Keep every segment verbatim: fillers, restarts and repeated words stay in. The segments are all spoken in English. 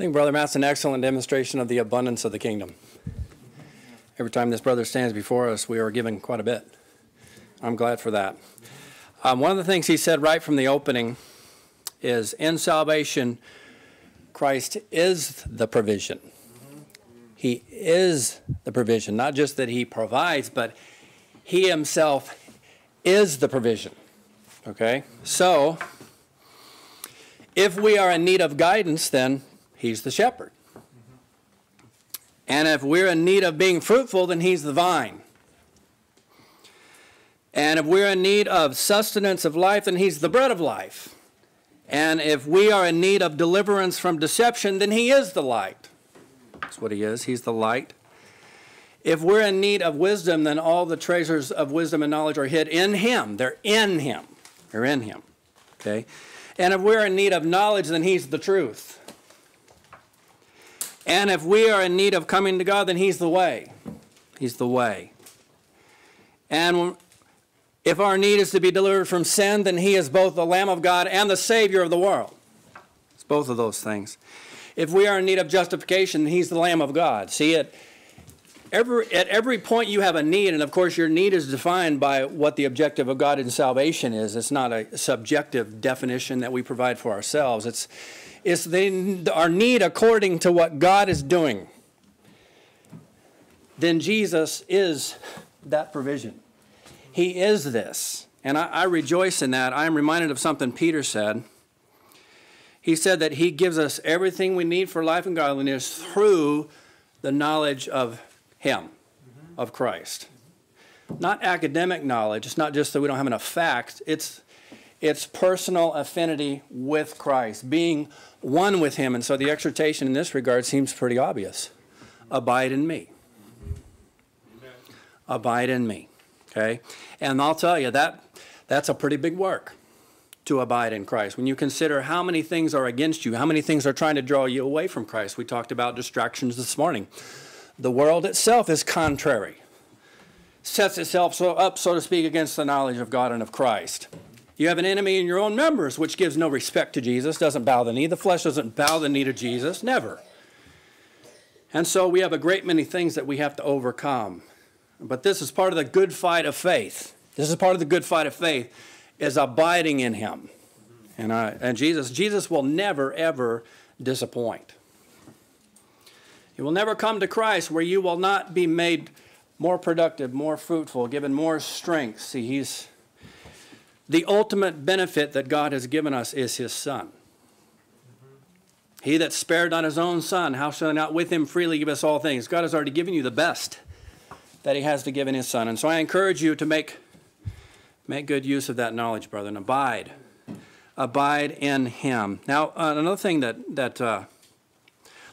I think Brother Matt's an excellent demonstration of the abundance of the kingdom. Every time this brother stands before us, we are given quite a bit. I'm glad for that. Um, one of the things he said right from the opening is, in salvation, Christ is the provision. He is the provision. Not just that he provides, but he himself is the provision. Okay? So, if we are in need of guidance, then he's the shepherd. And if we're in need of being fruitful, then he's the vine. And if we're in need of sustenance of life, then he's the bread of life. And if we are in need of deliverance from deception, then he is the light. That's what he is. He's the light. If we're in need of wisdom, then all the treasures of wisdom and knowledge are hid in him. They're in him. They're in him. Okay? And if we're in need of knowledge, then he's the truth. And if we are in need of coming to God, then he's the way. He's the way. And if our need is to be delivered from sin, then he is both the Lamb of God and the Savior of the world. It's both of those things. If we are in need of justification, then he's the Lamb of God. See, at every, at every point you have a need, and of course your need is defined by what the objective of God in salvation is. It's not a subjective definition that we provide for ourselves. It's It's the, our need according to what God is doing. Then Jesus is that provision. He is this. And I, I rejoice in that. I am reminded of something Peter said. He said that he gives us everything we need for life and godliness through the knowledge of him, of Christ. Not academic knowledge. It's not just that we don't have enough facts. It's It's personal affinity with Christ, being one with him. And so the exhortation in this regard seems pretty obvious. Abide in me. Amen. Abide in me. Okay? And I'll tell you, that that's a pretty big work, to abide in Christ. When you consider how many things are against you, how many things are trying to draw you away from Christ. We talked about distractions this morning. The world itself is contrary. Sets itself so up, so to speak, against the knowledge of God and of Christ. You have an enemy in your own members, which gives no respect to Jesus, doesn't bow the knee. The flesh doesn't bow the knee to Jesus, never. And so we have a great many things that we have to overcome. But this is part of the good fight of faith. This is part of the good fight of faith, is abiding in him. And, I, and Jesus, Jesus will never, ever disappoint. You will never come to Christ where you will not be made more productive, more fruitful, given more strength. See, he's... The ultimate benefit that God has given us is his Son. He that spared not his own Son, how shall he not with him freely give us all things? God has already given you the best that he has to give in his Son. And so I encourage you to make, make good use of that knowledge, brother, and abide. Abide in him. Now, uh, another thing that, that uh,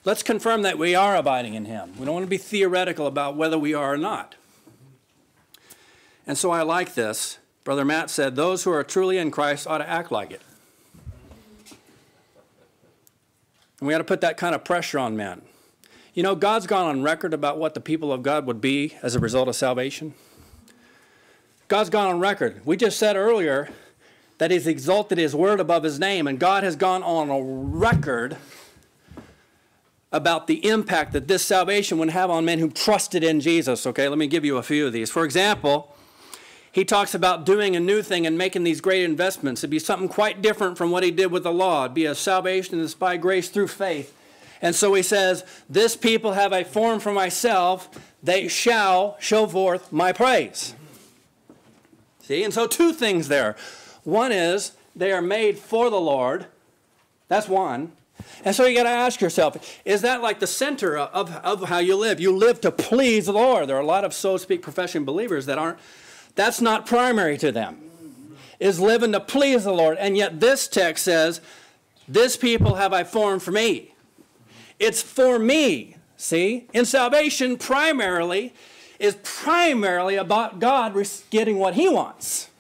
let's confirm that we are abiding in him. We don't want to be theoretical about whether we are or not. And so I like this. Brother Matt said, those who are truly in Christ ought to act like it. And we ought to put that kind of pressure on men. You know, God's gone on record about what the people of God would be as a result of salvation. God's gone on record. We just said earlier that he's exalted his word above his name, and God has gone on a record about the impact that this salvation would have on men who trusted in Jesus. Okay, let me give you a few of these. For example, he talks about doing a new thing and making these great investments. It'd be something quite different from what he did with the law. It'd be a salvation that's by grace through faith. And so he says, this people have I formed for myself. They shall show forth my praise. See, and so two things there. One is they are made for the Lord. That's one. And so you got to ask yourself, is that like the center of, of how you live? You live to please the Lord. There are a lot of, so to speak, professing believers that aren't. That's not primary to them, is living to please the Lord. And yet this text says, this people have I formed for me. It's for me, see? In salvation, primarily, is primarily about God getting what he wants.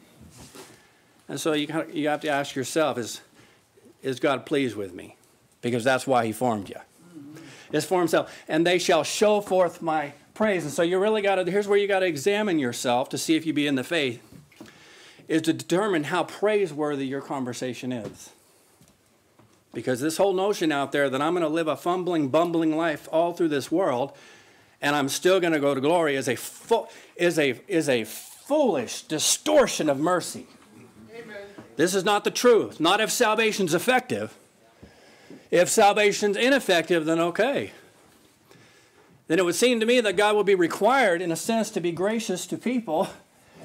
And so you, you have to ask yourself, is, is God pleased with me? Because that's why he formed you. It's for himself. And they shall show forth my praise. And so you really got to, here's where you got to examine yourself to see if you be in the faith, is to determine how praiseworthy your conversation is. Because this whole notion out there that I'm going to live a fumbling, bumbling life all through this world, and I'm still going to go to glory is a fo is a is a foolish distortion of mercy. Amen. This is not the truth. Not if salvation's effective. If salvation's ineffective, then okay. Then it would seem to me that God would be required, in a sense, to be gracious to people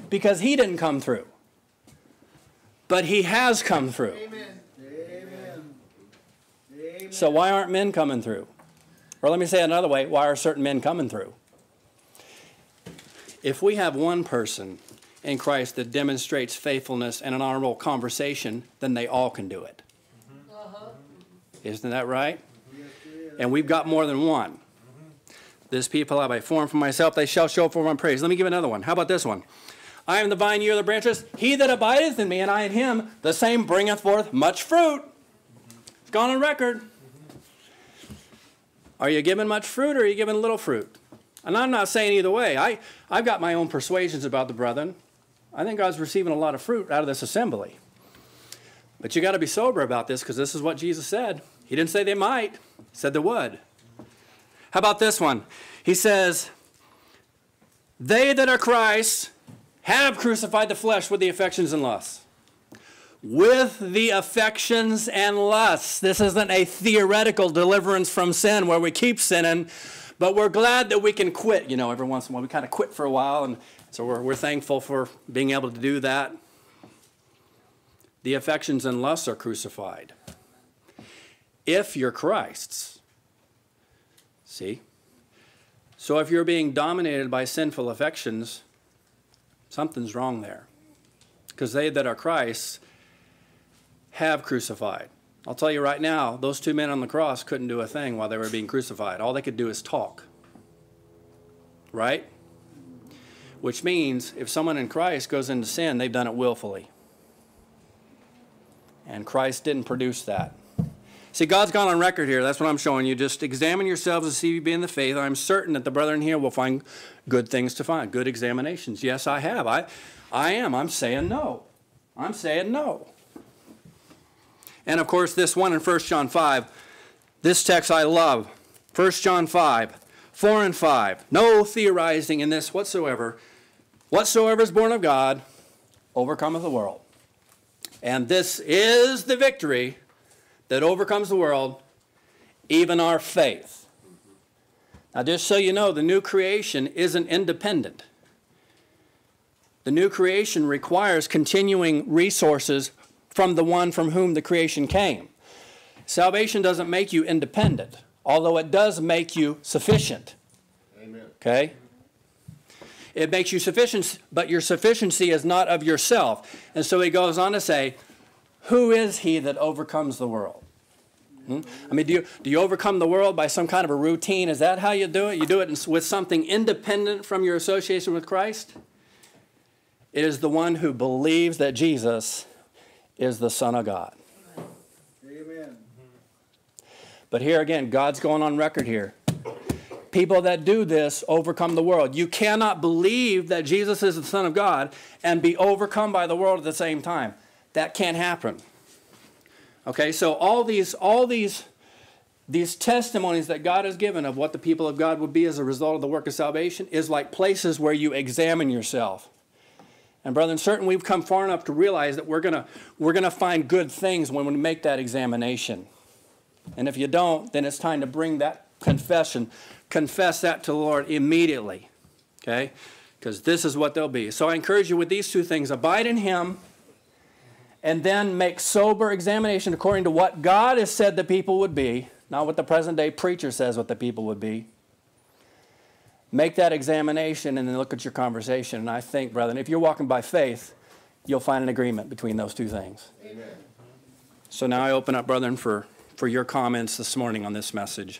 because He didn't come through. But He has come through. Amen. Amen. So why aren't men coming through? Or let me say it another way, why are certain men coming through? If we have one person in Christ that demonstrates faithfulness and an honorable conversation, then they all can do it. Uh-huh. Isn't that right? And we've got more than one. This people have I formed for myself, they shall show forth my praise. Let me give another one. How about this one? I am the vine, you are the branches. He that abideth in me and I in him, the same bringeth forth much fruit. It's gone on record. Are you giving much fruit or are you giving little fruit? And I'm not saying either way. I, I've got my own persuasions about the brethren. I think God's receiving a lot of fruit out of this assembly. But you've got to be sober about this because this is what Jesus said. He didn't say they might. He said they would. How about this one? He says, they that are Christ's have crucified the flesh with the affections and lusts. With the affections and lusts. This isn't a theoretical deliverance from sin where we keep sinning, but we're glad that we can quit. You know, every once in a while we kind of quit for a while, and so we're, we're thankful for being able to do that. The affections and lusts are crucified. If you're Christ's. See? So if you're being dominated by sinful affections, something's wrong there. Because they that are Christ's have crucified. I'll tell you right now, those two men on the cross couldn't do a thing while they were being crucified. All they could do is talk. Right? Which means if someone in Christ goes into sin, they've done it willfully. And Christ didn't produce that. See, God's gone on record here. That's what I'm showing you. Just examine yourselves and see if you be in the faith. I'm certain that the brethren here will find good things to find, good examinations. Yes, I have. I, I am. I'm saying no. I'm saying no. And, of course, this one in First John five, this text I love. First John five, four and five. No theorizing in this whatsoever. Whatsoever is born of God overcometh the world. And this is the victory that overcomes the world, even our faith. Now, just so you know, the new creation isn't independent. The new creation requires continuing resources from the one from whom the creation came. Salvation doesn't make you independent, although it does make you sufficient. Amen. Okay? It makes you sufficient, but your sufficiency is not of yourself. And so he goes on to say, who is he that overcomes the world? Hmm? I mean, do you, do you overcome the world by some kind of a routine? Is that how you do it? You do it with something independent from your association with Christ? It is the one who believes that Jesus is the Son of God. Amen. But here again, God's going on record here. People that do this overcome the world. You cannot believe that Jesus is the Son of God and be overcome by the world at the same time. That can't happen. Okay, so all these, all these, these testimonies that God has given of what the people of God would be as a result of the work of salvation is like places where you examine yourself. And brethren, certain we've come far enough to realize that we're gonna, we're gonna find good things when we make that examination. And if you don't, then it's time to bring that confession. Confess that to the Lord immediately, okay? Because this is what they'll be. So I encourage you with these two things. Abide in Him and then make sober examination according to what God has said the people would be, not what the present-day preacher says what the people would be. Make that examination and then look at your conversation. And I think, brethren, if you're walking by faith, you'll find an agreement between those two things. Amen. So now I open up, brethren, for, for your comments this morning on this message.